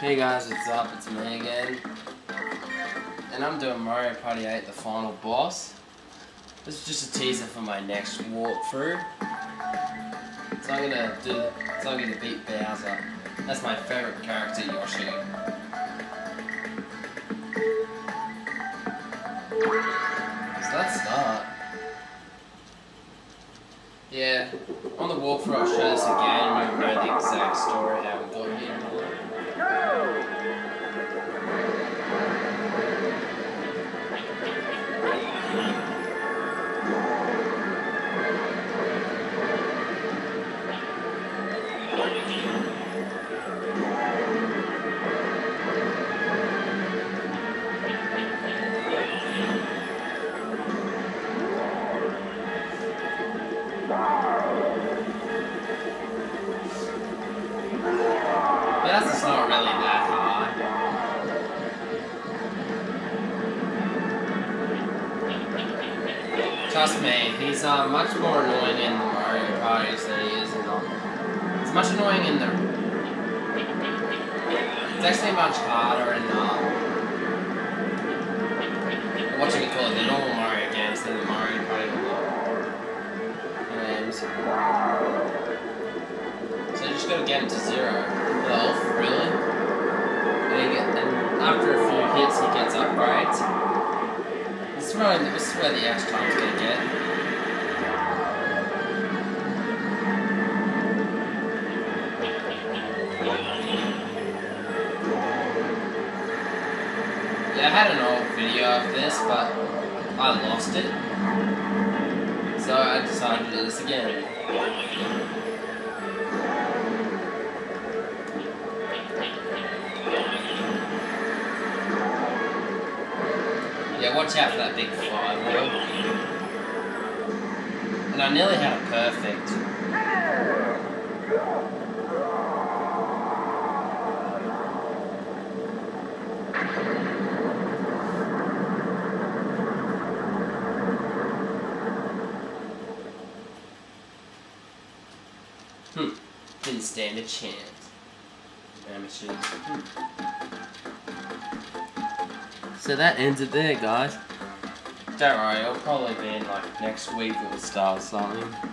Hey guys, what's up? It's me again. And I'm doing Mario Party 8, the final boss. This is just a teaser for my next walkthrough. So I'm gonna beat Bowser. That's my favorite character, Yoshi. So let's start. Yeah, on the walkthrough I'll show this again, we will know the exact story how we got here. It's not really that hard. Trust me, he's much more annoying in the Mario Parties than he is in the... It's much annoying in the... It's actually much harder in the... the normal Mario games than the Mario Party games. So you just gotta get him to zero. Really? And after a few hits, he gets upgrades. This is where the ash time's gonna get. Yeah, I had an old video of this, but I lost it. So I decided to do this again. Yeah, watch out for that big fireball. And I nearly had it perfect. Didn't stand a chance. Amateurs. So that ends it there, guys. Don't worry, it'll probably be in like next week or something.